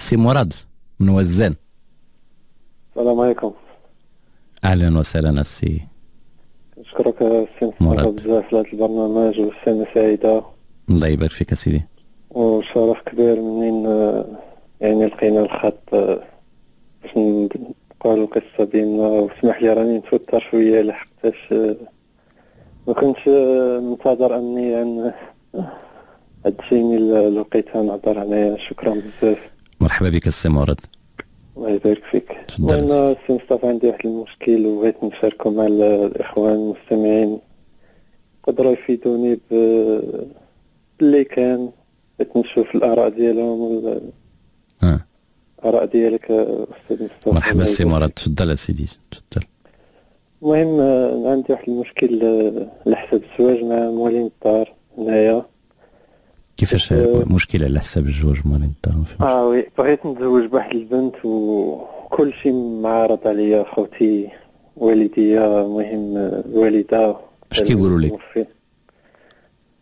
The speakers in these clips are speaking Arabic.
سي مراد من وزان. السلام عليكم. اهلا وسهلا السي. نشكرك السي مراد بزاف على البرنامج والسنه سعيده. الله يبارك فيك سيدي. وشرف كبير منين يعني لقينا الخط باش نقولوا القصه ديالنا. وسمح لي راني متوتر شويه لحقتاش ما كنتش منتظر اني هادشي اللي لقيتها نهضر عليها. شكرا بزاف. مرحبا بك السي مراد. الله يبارك فيك. وانا السي مصطفى عندي واحد المشكل وبغيت نشاركو مع الاخوان المستمعين، يقدروا يفيدوني باللي كان. بغيت نشوف الاراء ديالهم الاراء ديالك استاذ مصطفى. مرحبا السي مراد، تفضل اسيدي تفضل. المهم عندي واحد المشكل على حساب الزواج مع موالين الدار هنايا. كيفاش مشكلة على حساب الزواج موالين الدار؟ وي بغيت نتزوج بواحد البنت وكلشي معارض عليا، خوتي والديا المهم الوالدة. اش كيقولوا لك؟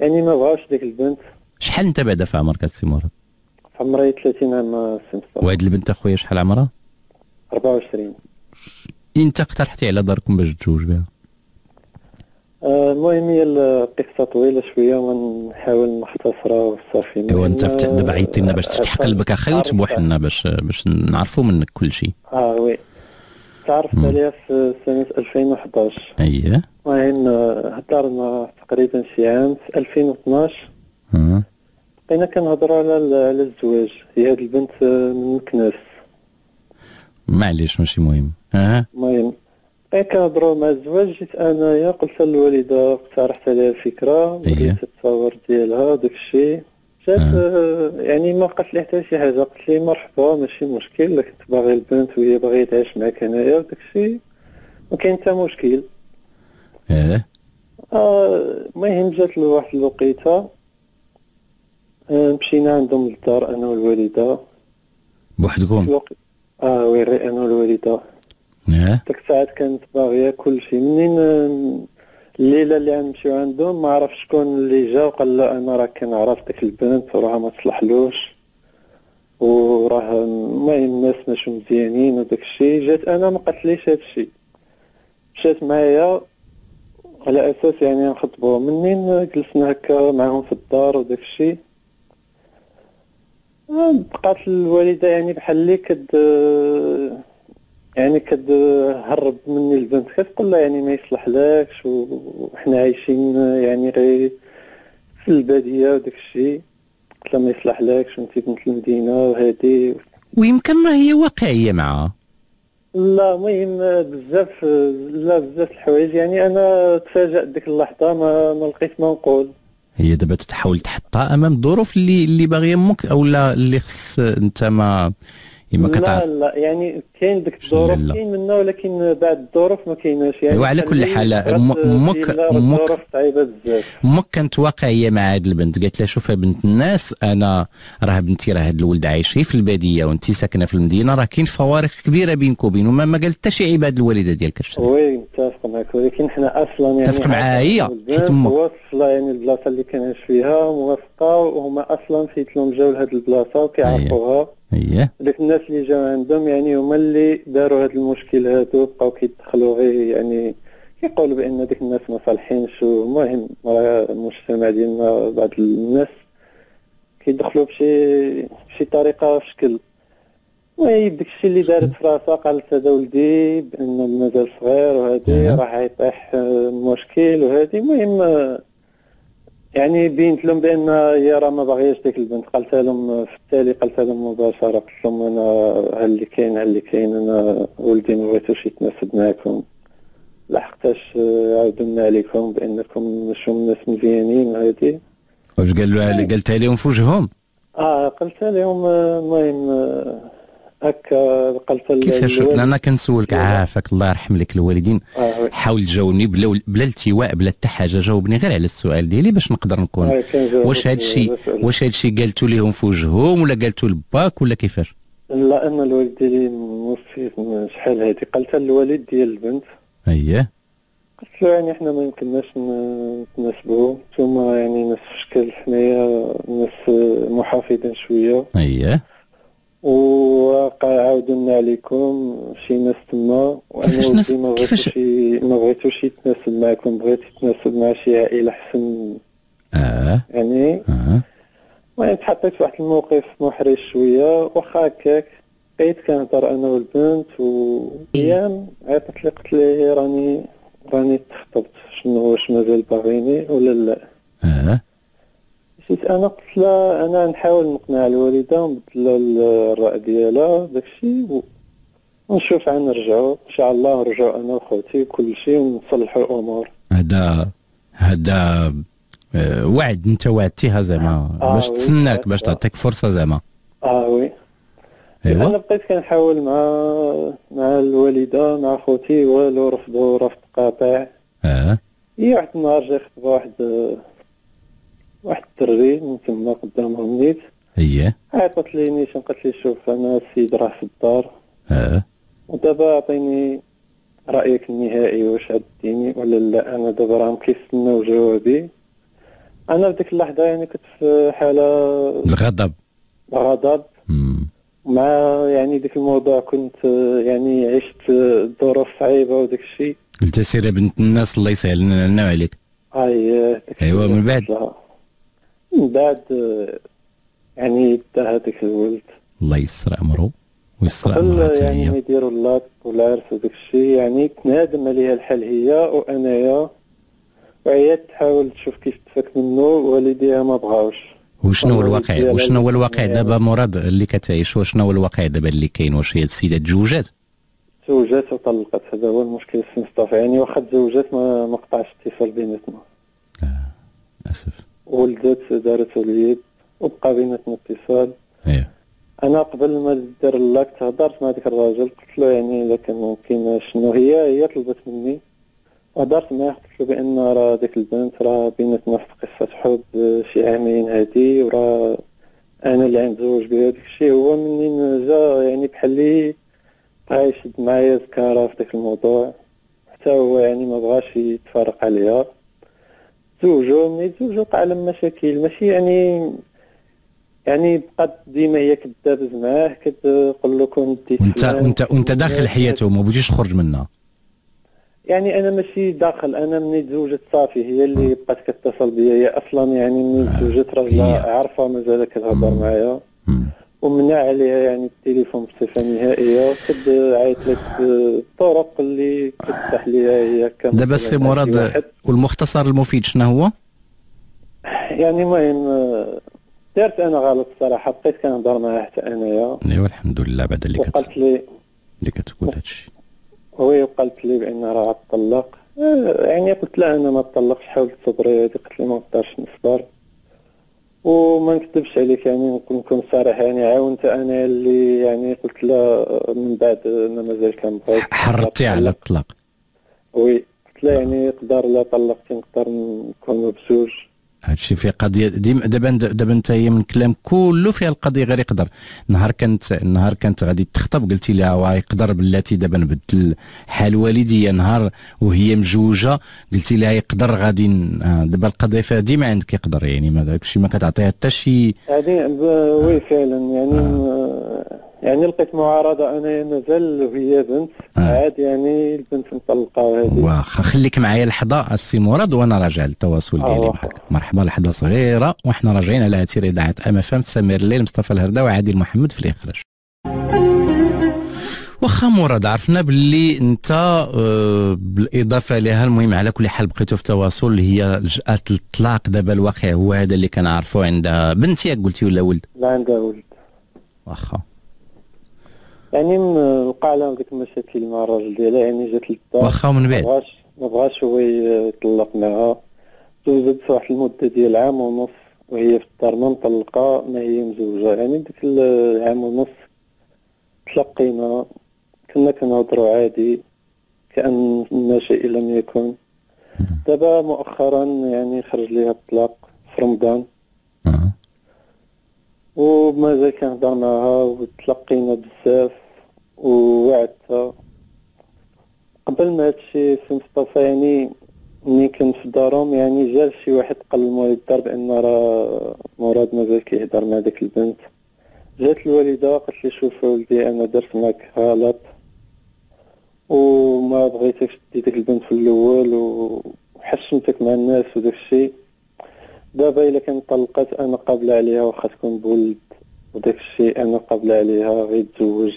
يعني ما بغاوش ديك البنت. شحال انت بعدا في عمرك السي مراد؟ في عمري 30 عام السي مصطفى. وهاد البنت اخويا شحال عمرها؟ 24. انت اقترحتي على داركم باش تتزوج بها؟ المهم هي القصه طويله شويه ونحاول نختصرها وصافي. ايوا انت دابا عيطتي لنا باش تفتح قلبك اخي وتبوح لنا باش نعرفوا منك كل شيء. وي تعرفت عليها في سنه 2011. اييه المهم هضرنا تقريبا شي عام في 2012. بقينا كنهضروا على الزواج. هي هاد البنت من مكناس. معليش ماشي مهم. المهم بقينا كنهضروا مع الزواج. جيت انايا قلت للوالده اقترحت عليها الفكره وليت التصاور ديالها وداك الشيء. جات يعني ما قالت لي حتى شي حاجه، قالت لي مرحبا ماشي مشكل، كنت باغي البنت وهي باغيه تعيش معاك انايا وداك الشيء ما كاين حتى مشكل. المهم جات لواحد الوقيته مشينا عندهم للدار انا والوالده بوحدكم. وي غير انا والوالده. ديك الساعات كانت باغيه كلشي. منين الليله اللي غنمشيو عندهم ما عرف شكون اللي جا وقال لا انا راه كنعرف ديك البنت وراها ما تصلحلوش وراه المهم الناس ماشي مزيانين وداك الشيء. جات انا ما قالتليش هاد الشيء، مشات معايا على اساس يعني نخطبوها. منين جلسنا هكا معاهم في الدار وداك الشيء بقات الوالده يعني بحال اللي كتهرب مني البنت، كتقول لها يعني ما يصلح لكش وحنا عايشين يعني غير في الباديه وداك الشيء. قلت لها ما يصلح لكش وانت بنت المدينه وهادي. ويمكن راه هي واقعيه معها. لا المهم بزاف لا بزاف الحوايج يعني انا تفاجأت ديك اللحظه ما لقيت ما نقول. هي دابا تحاول تحطها امام الظروف اللي باغيه امك او لا اللي خص انت ما كتعرف. لا يعني كاين ديك الظروف كاين منها ولكن بعد الظروف ما كايناش يعني. وعلى كل حال امك الظروف صعيبه بزاف. امك كانت واقعيه مع هاد البنت، قالت لها شوف يا بنت الناس انا راه بنتي راه هاد الولد عايش غير في الباديه وانت ساكنه في المدينه، راه كاين فوارق كبيره بينك وبينه. ما قالت حتى شي عيب هاد الوالده ديالك. وي متفق معك ولكن حنا اصلا يعني متفق معها هي حيت امك واصله يعني البلاصه اللي كنعيش فيها موافقه وهما اصلا فيتلهم جاو لهاد البلاصه وكيعرفوها. اييه ديك الناس اللي جاو عندهم يعني هما اللي داروا هذا المشكل هادو بقاو كيدخلوا غير يعني كيقولوا بان ديك الناس ما صالحينش. المهم راه المجتمع ديالنا بعض الناس كيدخلوا بشي طريقه في شكل. وي داك الشيء اللي دارت في راسها قالت هذا ولدي بانه مازال صغير وهادي راه يطيح المشكل وهادي. المهم يعني بينت لهم بان هي راه ما باغياش ديك البنت. قالت لهم في التالي قالت لهم مباشره، قلت لهم انا ها اللي كاين انا ولدي ما بغيتوش يتناسب معاكم، لحقتاش عاودنا عليكم بانكم ماشي ناس مزيانين هادي. واش قالتها لهم في وجههم؟ قلتها لهم المهم هكا. قلت كيفاش انا كنسولك عافاك الله يرحم لك الوالدين. حاول تجاوبني بلا التواء بلا حتى حاجه، جاوبني غير على السؤال ديالي باش نقدر نكون واش هادشي قالتو لهم في وجههم ولا قالتو لباك ولا كيفاش؟ لا انا الوالد ديالي موفي شحال هادي. قلت للوالد ديال البنت. اييه قلت له يعني حنا ما يمكنناش نتناسبوا، نتوما يعني نفس الشكل، حنايا ناس محافظين شويه. اييه وعاودنا لكم شي ناس تما. وانا كيفاش ما بغيتوش يتناسب معكم، بغيت يتناسب مع شي عائله احسن. يعني وانا تحطيت في واحد الموقف محرج شويه، واخا هكاك بقيت كنهضر انا والبنت، وايام عيطت لي قلت لي راني تخطبت، شنو واش مازال باغيني ولا لا؟ مشيت انا قلت لها انا نحاول نقنع الوالده ونبدل الراي ديالها داكشي ونشوف عا نرجعوا ان شاء الله، نرجعوا انا وخوتي وكلشي ونصلحوا الامور. هذا وعد انت وعدتيها زعما باش تسناك باش تعطيك فرصه زعما. وي أيوة. انا بقيت كنحاول مع الوالده مع خوتي والو، رفضوا رفض قاطع. هي واحد النهار جا خطبه واحد الدري من تما قدامهم نيت. عيطت لي نيشان قالت لي شوف انا السيد راه في الدار. ودابا عطيني رايك النهائي، واش عديني ولا لا؟ انا دابا راهم كيستناو جوابي. انا في ديك اللحظه يعني كنت في حاله الغضب مع يعني ديك الموضوع، كنت يعني عشت ظروف صعيبه وداك الشيء. قلت سير بنت الناس الله يسهل لنا وعليك. ايوا من بعد يعني دا هذاك الولد الله يسر امره ويسر امره يعني يديروا اللاك والعرس وداك الشيء، يعني تنادم عليها الحال هي وانايا، وهي تحاول تشوف كيف تفك منه، والديها ما بغاوش. وشنو هو الواقع دابا مراد اللي كتعيشو؟ شنو هو الواقع دابا اللي كاين؟ واش هي السيده تزوجات وطلقت؟ هذا هو المشكل السي مصطفى، يعني واخا تزوجات ما قطعش الاتصال بيناتنا. اسف. ولدت دارت اليد وبقى بيناتنا اتصال. انا قبل ما دير اللاك تهضرت مع ديك الراجل، قلت له يعني الا كان ممكن شنو هي طلبت مني، هضرت معاه قلت له بان راه ديك البنت راه بيناتنا في قصه حب شي عامين هادي، وراه انا اللي غنتزوج بها. داكشي هو منين جا يعني بحال لي بقى يشد معايا زكاره في داك الموضوع، حتى هو يعني ما بغاش يتفرق عليها. تزوجوا ملي تزوجوا وقع لهم مشاكل، ماشي يعني بقات ديما هي كدابز معاه، كتقول له كون ديت وانت داخل حياته ما بغيتيش تخرج منها. يعني انا ماشي داخل، انا مني تزوجت صافي هي اللي بقات كتصل بيا، هي اصلا يعني مني تزوجت راجله عارفه مازال كتهضر معايا، ومنع عليها يعني التليفون بصفه نهائيه، كتعيط لك الطرق اللي كتفتح ليها هي. دابا السي مراد والمختصر المفيد شنو هو؟ يعني المهم دارت انا غلط الصراحه، بقيت كنهضر معاها حتى انايا. ايوا الحمد لله بعد اللي كتقول هادشي. وي وقالت لي بان راه غتطلق، يعني قلت لها انا ما نطلقش، حاولت تصبري هادي، قلت لي ما نقدرش نصبر. وما نكذبش عليك يعني نكون صريح، يعني عاونت انا اللي يعني قلت لها من بعد انا مازال كنبغيك. حرضتي على الطلاق؟ وي قلت لها يعني قدر لا طلقتي نقدر نكونوا بزوج. هادشي فيه قضيه ديما. دابا انت هي من الكلام كله فيها القضيه غير يقدر. نهار كانت غادي تخطب قلتي لها يقدر بلاتي دابا نبدل حال والدي، نهار وهي مزوجه قلتي لها يقدر غادي دابا القضيه فيها ديما عندك يقدر، يعني ما داكشي ما كتعطيها حتى شي. وي فعلا يعني يعني لقيت معارضه انا مازال وهي بنت عاد يعني البنت مطلقه وهذه. واخا خليك معايا لحظه السي مراد وانا راجع للتواصل ديالي معاك. مرحبا، لحظه صغيره وحنا راجعين على اثير اذاعه ام اف ام في سمير الليل، مصطفى الهردا وعادل محمد في الاخراج. واخا مراد عرفنا باللي انت بالاضافه لها، المهم على كل حال بقيتوا في تواصل. هي جات للطلاق، دابا الواقع هو هذا اللي كنعرفوه. عندها بنت ياك قلتي ولا ولد؟ لا عندها ولد. واخا يعني وقع لهم ديك المشاكل مع الراجل ديالها، يعني جات للدار. واخا من بعد ما بغاش هو يطلق معها، تزوجت واحد المده ديال عام ونص وهي في الدار ما مطلقه ما هي مزوجه. يعني ديك العام ونص تلاقينا كنا كنهضروا عادي كأن شيء لم يكن. دابا مؤخرا يعني خرج ليها الطلاق في رمضان، ومازال كنهضر معاها وتلاقينا بزاف ووعدتها. قبل ما هادشي سي مصطفى يعني ملي كنت في دارهم يعني جا شي واحد قال لمواليد الدار بان راه مراد مازال كيهضر مع ديك البنت، جات الوالدة قالت لي شوف ولدي أنا درت معاك غلط وما بغيتكش تدي ديك البنت في الأول وحشمتك مع الناس وداك الشيء، دابا إلا كانت طلقات أنا قابلة عليها واخا تكون بولد وداك الشيء، أنا قابلة عليها غير تزوج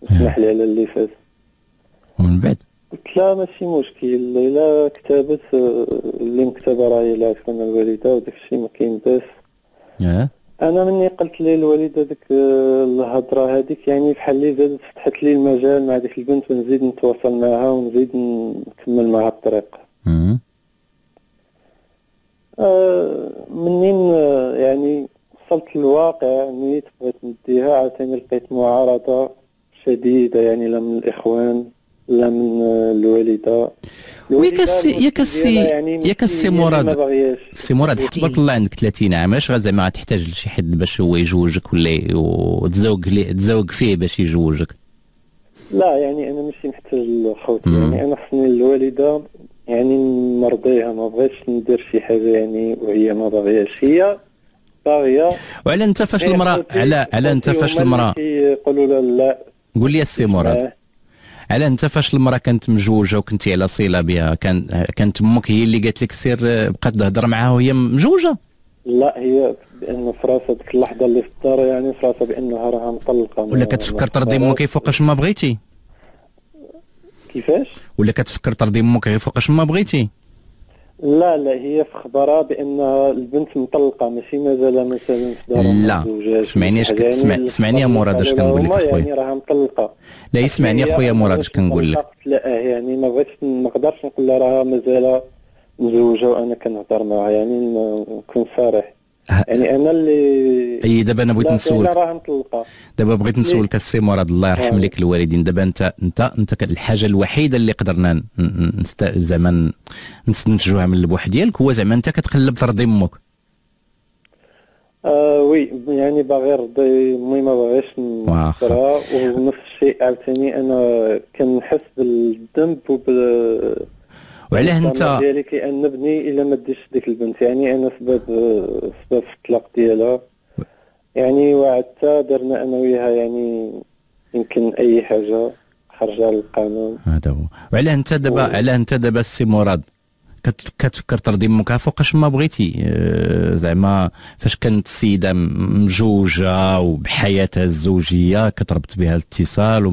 وسمح لي على اللي فات. ومن بعد قلت لها ماشي مشكل، إلا كتبت اللي مكتبة راهي لها تكون الوالدة وداك الشيء ما كاين باس. أنا مني قلت لي الوالدة ديك الهضرة هذيك يعني بحال لي زادت فتحت لي المجال مع ديك البنت ونزيد نتواصل معها ونزيد نكمل معها الطريق. منين يعني وصلت للواقع نيت بغيت نديها عاوتاني لقيت معارضة شديدة يعني لا من الإخوان لا من الوالدة. يا كسي مراد، سي مراد حيت تبارك الله عندك 30 عام، علاش زعما غتحتاج لشي حد باش هو يجوجك ولا تزوج فيه باش يجوجك؟ لا يعني انا ماشي محتاج لخوتي، يعني انا خصني الوالدة يعني نرضيها، ما بغيتش ندير شي حاجة يعني وهي ما باغياش، هي باغية. وعلى انت فاش المرأة على انت فاش المرأة كيقولوا لها لا. قول لي السي مراد، على انت فاش المراه كانت مجوجه وكنتي على صله بها، كانت امك هي اللي قالت لك سير بقات تهضر معاها وهي مجوجه؟ لا هي بان في راسها ديك اللحظه اللي في الدار يعني في راسها بانها راها مطلقه. ولا كتفكر ترضي امك غير فوقاش ما بغيتي؟ كيفاش؟ ولا كتفكر ترضي امك غير فوقاش ما بغيتي؟ لا لا هي في خبرها بانها البنت مطلقه ماشي مازال مثلا في دارها مزوجه. لا سمعنيش سمعني يا مراد اش كنقول لك اخويا، يعني راها مطلقه. لا يسمعني يا اخويا مراد اش كنقول لك، لا يعني ما بغيتش ما نقدرش نقول لها راها مازال مزوجه وانا كنهضر معها، يعني نكون صريح يعني انا اللي اي دابا انا بغيت نسولك، راها مطلقه. دابا بغيت نسولك السي مراد الله يرحم لك الوالدين، دابا انت الحاجه الوحيده اللي قدرنا زعما نستنتجوها من البوح ديالك هو زعما انت كتقلب ترضي امك. وي يعني باغي نرضي امي ما باغيش نرضيها، ونفس الشيء عاوتاني انا كنحس بالذنب وعلاه انت ديالي كأن ابني الا ما ديتش ديك البنت، يعني انا سبب الطلاق ديالها يعني وعدتها درنا انا وياها يعني يمكن اي حاجه خارجه للقانون، هذا هو. وعلاه انت دابا السي مراد كتفكر ترضي امك فوقاش ما بغيتي، زعما فاش كانت السيده مجوجه وبحياتها الزوجيه كتربط بها الاتصال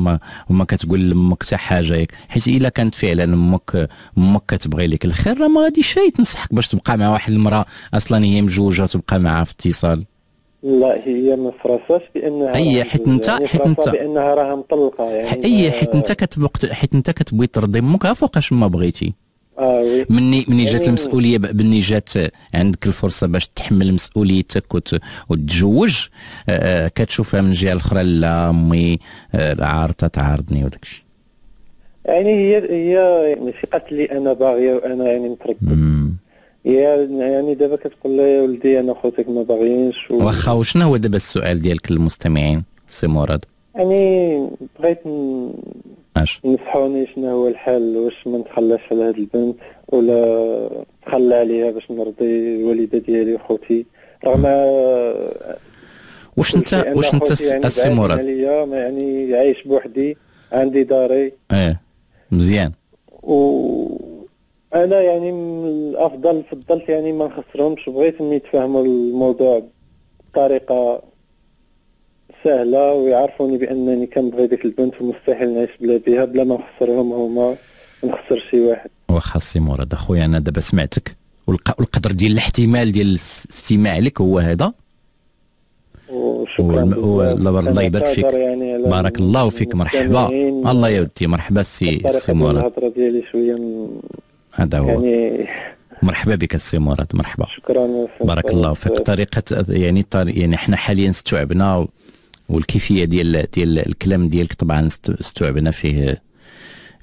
وما كتقول لامك حتى حاجه ياك، حيت الا كانت فعلا امك كتبغي لك الخير راه ما غاديش هي تنصحك باش تبقى مع واحد المراه اصلا هي مجوجه وتبقى معها في اتصال. لا هي ما فراساش بانها اي حيت انت بانها راها مطلقه يعني اي حيت انت كتبغي ترضي امك فوقاش ما بغيتي. مني جات المسؤوليه، مني جات عندك الفرصه باش تحمل مسؤوليتك وتتزوج كتشوفها من جهه الاخرى لا امي عارضه تعارضني وداك الشيء، يعني هي ماشي قالت لي انا باغيه وانا يعني متركب، يعني دابا كتقول لي يا ولدي انا خوتك ما باغيينش. واخا وشنو هو دابا السؤال ديالك للمستمعين سي مراد؟ يعني بغيت نصحوني شنو هو الحل، واش ما نتخلاش على هاد البنت ولا نتخلى عليها باش نرضي الوالده ديالي وخوتي، رغم واش انت السي مراد يعني عايش بوحدي عندي داري مزيان وانا يعني من الافضل فضلت يعني ما نخسرهمش، بغيت يتفاهموا الموضوع بطريقه سهله ويعرفوني بانني كنبغي ديك البنت ومستحيل نعيش بلا بها بلا ما نخسرهم هما ونخسر شي واحد. واخا سي مراد اخويا انا دابا سمعتك والقدر ديال الاحتمال ديال الاستماع لك هو هذا، وشكرا الله يبارك فيك يعني بارك الله فيك مرحبا الله يا ودي مرحبا سي مراد. الهضره ديالي شويه هذا هو يعني مرحبا بك السي مراد مرحبا شكرا بارك الله فيك. طريقه يعني حنا حاليا استوعبنا والكيفيه ديال الكلام ديالك طبعا استوعبنا فيه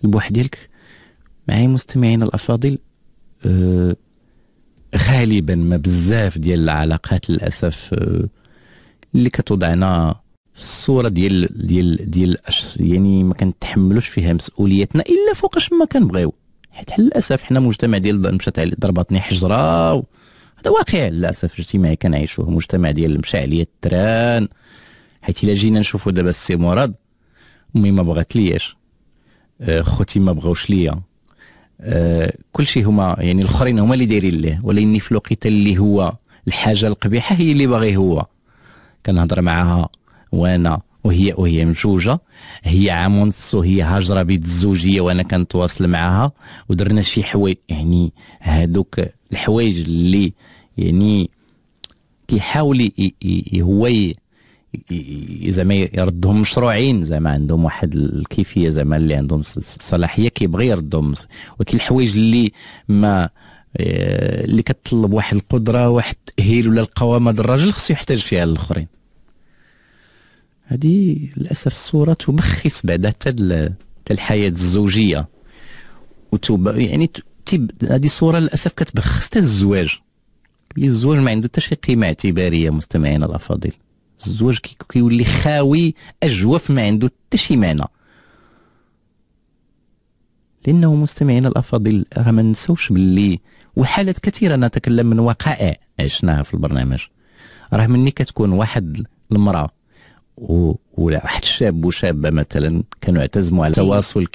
البوح ديالك. معايا مستمعينا الافاضل غالبا ما بزاف ديال العلاقات للاسف اللي كتوضعنا في الصوره ديال يعني ما كنتحملوش فيها مسؤوليتنا الا فوقاش ما كنبغيو، حيت للاسف حنا مجتمع ديال مشات ضربتني حجره هذا واقع للاسف اجتماعي كنعيشوه، مجتمع ديال مشى عليا التران حيت الا جينا نشوفوا دابا السي مراد، امي ما بغاتليش، خوتي ما بغاوش ليا، كلشي هما يعني الاخرين هما اللي دايرين ليه، ولكن في الوقت اللي هو الحاجه القبيحه هي اللي باغي هو. كنهضر معاها وانا وهي مجوجه، هي عام ونص وهي هاجره بيت الزوجيه وانا كنتواصل معاها، ودرنا شي حوايج يعني هادوك الحوايج اللي يعني كيحاول هو زعما يردهم مشروعين، زعما عندهم واحد الكيفيه، زعما اللي عندهم الصلاحيه كيبغي يردهم، ولكن الحوايج اللي كتطلب واحد القدره، واحد التاهيل ولا القوامه ديال الراجل خصو يحتاج فيها الاخرين. هذه للاسف الصوره تبخس بعدا حتى الحياه الزوجيه، يعني هذه الصوره للاسف كتبخس حتى الزواج، اللي الزواج ما عنده حتى شي قيمه اعتباريه. مستمعينا الافاضل، الزواج كيولي خاوي اجوف، ما عنده حتى شي معنى، لانه مستمعينا الافاضل راه ما نساوش باللي، وحالات كثيره نتكلم من وقائع عشناها في البرنامج، راه مني كتكون واحد المراه ولا واحد الشاب وشابه مثلا كانوا اعتزموا على التواصل